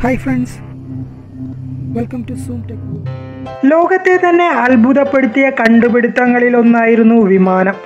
Hi friends, welcome to Zoom Tech. ലോകത്തെ തന്നെ അത്ഭുതപ്പെടുത്തിയ കണ്ടുപിടുത്തങ്ങളിലൊന്നായിരുന്നു വിമാനം.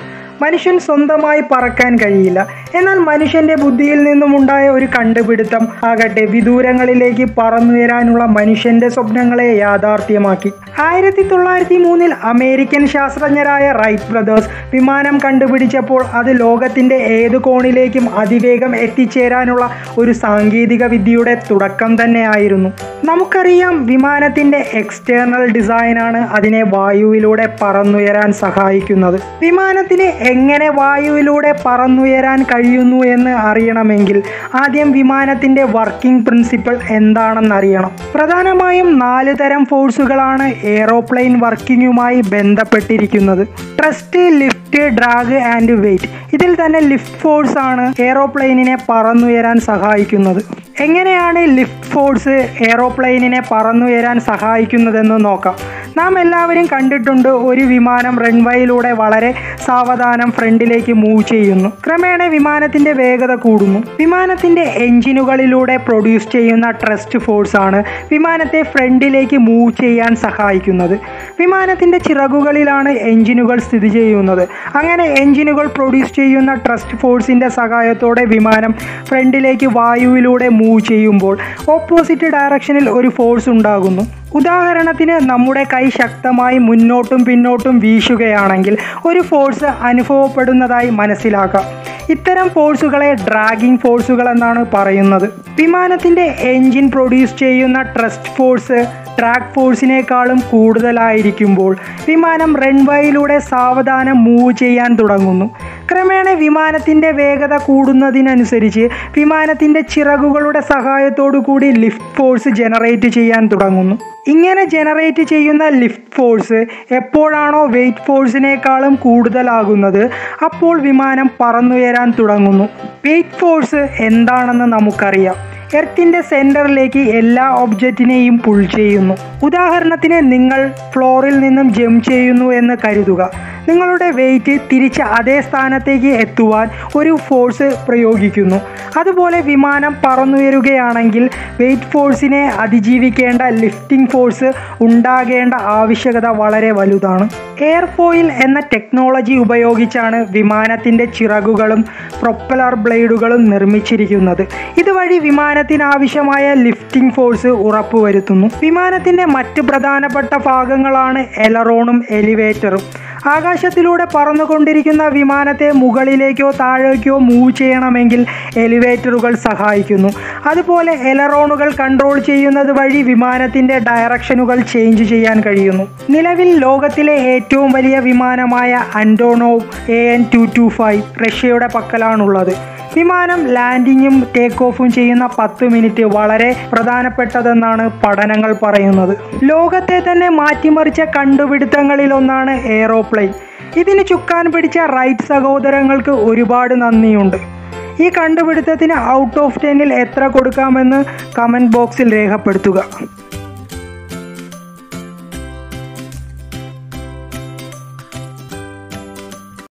മനുഷ്യൻ സ്വന്തമായി പറക്കാൻ കഴിയില്ല, എന്നാൽ മനുഷ്യൻ്റെ ബുദ്ധിയിൽ നിന്നുമുണ്ടായ ഒരു കണ്ടുപിടുത്തം ആകട്ടെ വിദൂരങ്ങളിലേക്ക് പറന്നുയരാനുള്ള മനുഷ്യൻ്റെ സ്വപ്നങ്ങളെ യാഥാർത്ഥ്യമാക്കി. 1903 അമേരിക്കൻ ശാസ്ത്രജ്ഞരായ റൈറ്റ് ബ്രദേഴ്സ് വിമാനം കണ്ടുപിടിച്ചപ്പോൾ അത് ലോകത്തിൻ്റെ ഏത് കോണിലേക്കും അതിവേഗം എത്തിച്ചേരാനുള്ള ഒരു സാങ്കേതിക വിദ്യയുടെ തുടക്കം തന്നെയായിരുന്നു. നമുക്കറിയാം, വിമാനത്തിൻ്റെ എക്സ്റ്റേർണൽ ഡിസൈനാണ് അതിനെ വായുവിലൂടെ പറന്നുയരാൻ സഹായിക്കുന്നത്. വിമാനത്തിന് എങ്ങനെ വായുവിലൂടെ പറന്നുയരാൻ കഴിയുന്നു എന്ന് അറിയണമെങ്കിൽ ആദ്യം വിമാനത്തിൻ്റെ വർക്കിംഗ് പ്രിൻസിപ്പിൾ എന്താണെന്നറിയണം. പ്രധാനമായും 4 തരം ഫോഴ്സുകളാണ് എയറോപ്ലെയിൻ വർക്കിങ്ങുമായി ബന്ധപ്പെട്ടിരിക്കുന്നത്. Trust, lift, drag and weight. ഇതിൽ തന്നെ ലിഫ്റ്റ് ഫോഴ്സാണ് എയറോപ്ലെയിനിനെ പറന്നുയരാൻ സഹായിക്കുന്നത്. എങ്ങനെയാണ് ലിഫ്റ്റ് ഫോഴ്സ് എയറോപ്ലെയിനിനെ പറന്നുയരാൻ സഹായിക്കുന്നതെന്ന് നോക്കാം. നാം എല്ലാവരും കണ്ടിട്ടുണ്ട്, ഒരു വിമാനം റൺവേയിലൂടെ വളരെ സാവധാനം ഫ്രണ്ടിലേക്ക് മൂവ് ചെയ്യുന്നു. ക്രമേണ വിമാനത്തിൻ്റെ വേഗത കൂടുന്നു. വിമാനത്തിൻ്റെ എൻജിനുകളിലൂടെ പ്രൊഡ്യൂസ് ചെയ്യുന്ന ട്രസ്റ്റ് ഫോഴ്സാണ് വിമാനത്തെ ഫ്രണ്ടിലേക്ക് മൂവ് ചെയ്യാൻ സഹായിക്കുന്നത്. വിമാനത്തിൻ്റെ ചിറകുകളിലാണ് എൻജിനുകൾ സ്ഥിതി ചെയ്യുന്നത്. അങ്ങനെ എൻജിനുകൾ പ്രൊഡ്യൂസ് ചെയ്യുന്ന ട്രസ്റ്റ് ഫോഴ്സിൻ്റെ സഹായത്തോടെ വിമാനം ഫ്രണ്ടിലേക്ക് വായുവിലൂടെ മൂവ് ചെയ്യുമ്പോൾ ഓപ്പോസിറ്റ് ഡയറക്ഷനിൽ ഒരു ഫോഴ്സ് ഉണ്ടാകുന്നു. ഉദാഹരണത്തിന്, നമ്മുടെ കൈ ശക്തമായി മുന്നോട്ടും പിന്നോട്ടും വീശുകയാണെങ്കിൽ ഒരു ഫോഴ്സ് അനുഭവപ്പെടുന്നതായി മനസ്സിലാക്കാം. ഇത്തരം ഫോഴ്സുകളെ ഡ്രാഗിംഗ് ഫോഴ്സുകൾ എന്നാണ് പറയുന്നത്. വിമാനത്തിൻ്റെ എൻജിൻ പ്രൊഡ്യൂസ് ചെയ്യുന്ന ട്രസ്റ്റ് ഫോഴ്സ് ഡ്രാഗ് ഫോഴ്സിനേക്കാളും കൂടുതലായിരിക്കുമ്പോൾ വിമാനം റൺവേയിലൂടെ സാവധാനം മൂവ് ചെയ്യാൻ തുടങ്ങുന്നു. ക്രമേണ വിമാനത്തിൻ്റെ വേഗത കൂടുന്നതിനനുസരിച്ച് വിമാനത്തിൻ്റെ ചിറകുകളുടെ സഹായത്തോടു കൂടി ലിഫ്റ്റ് ഫോഴ്സ് ജനറേറ്റ് ചെയ്യാൻ തുടങ്ങുന്നു. ഇങ്ങനെ ജനറേറ്റ് ചെയ്യുന്ന ലിഫ്റ്റ് ഫോഴ്സ് എപ്പോഴാണോ വെയ്റ്റ് ഫോഴ്സിനേക്കാളും കൂടുതലാകുന്നത്, അപ്പോൾ വിമാനം പറന്നുയരാൻ തുടങ്ങുന്നു. വെയ്റ്റ് ഫോഴ്സ് എന്താണെന്ന് നമുക്കറിയാം. എർത്തിൻ്റെ സെൻറ്ററിലേക്ക് എല്ലാ ഒബ്ജക്റ്റിനെയും പുൾ ചെയ്യുന്നു. ഉദാഹരണത്തിന്, നിങ്ങൾ ഫ്ലോറിൽ നിന്നും ജംപ് ചെയ്യുന്നു എന്ന് കരുതുക. നിങ്ങളുടെ വെയ്റ്റ് തിരിച്ച് അതേ സ്ഥാനത്തേക്ക് എത്തുവാൻ ഒരു ഫോഴ്സ് പ്രയോഗിക്കുന്നു. അതുപോലെ വിമാനം പറന്നുയരുകയാണെങ്കിൽ വെയ്റ്റ് ഫോഴ്സിനെ അതിജീവിക്കേണ്ട ലിഫ്റ്റിംഗ് ഫോഴ്സ് ഉണ്ടാകേണ്ട ആവശ്യകത വളരെ വലുതാണ്. എയർഫോയിൽ എന്ന ടെക്നോളജി ഉപയോഗിച്ചാണ് വിമാനത്തിൻ്റെ ചിറകുകളും പ്രൊപ്പലർ ബ്ലേഡുകളും നിർമ്മിച്ചിരിക്കുന്നത്. ഇതുവഴി വിമാനത്തിനാവശ്യമായ ലിഫ്റ്റിംഗ് ഫോഴ്സ് ഉറപ്പുവരുത്തുന്നു. വിമാനത്തിൻ്റെ മറ്റ് പ്രധാനപ്പെട്ട ഭാഗങ്ങളാണ് എലറോണും എലിവേറ്ററും. ആകാശത്തിലൂടെ പറന്നുകൊണ്ടിരിക്കുന്ന വിമാനത്തെ മുകളിലേക്കോ താഴേക്കോ മൂവ് ചെയ്യണമെങ്കിൽ എലിവേറ്ററുകൾ സഹായിക്കുന്നു. അതുപോലെ എലറോണുകൾ കൺട്രോൾ ചെയ്യുന്നത് വഴി വിമാനത്തിൻ്റെ ഡയറക്ഷനുകൾ ചേഞ്ച് ചെയ്യാൻ കഴിയുന്നു. നിലവിൽ ലോകത്തിലെ ഏറ്റവും വലിയ വിമാനമായ അന്റോണോവ് AN225 റഷ്യയുടെ പക്കലാണുള്ളത്. വിമാനം ലാൻഡിങ്ങും ടേക്ക് ഓഫും ചെയ്യുന്ന 10 മിനിറ്റ് വളരെ പ്രധാനപ്പെട്ടതെന്നാണ് പഠനങ്ങൾ പറയുന്നത്. ലോകത്തെ തന്നെ മാറ്റിമറിച്ച കണ്ടുപിടുത്തങ്ങളിലൊന്നാണ് എയറോപ്ലെയിൻ. ഇതിന് ചുക്കാൻ പിടിച്ച റൈറ്റ് സഹോദരങ്ങൾക്ക് ഒരുപാട് നന്ദിയുണ്ട്. ഈ കണ്ടുപിടുത്തത്തിന് ഔട്ട് ഓഫ് 10-ൽ എത്ര കൊടുക്കാമെന്ന് കമൻറ്റ് ബോക്സിൽ രേഖപ്പെടുത്തുക.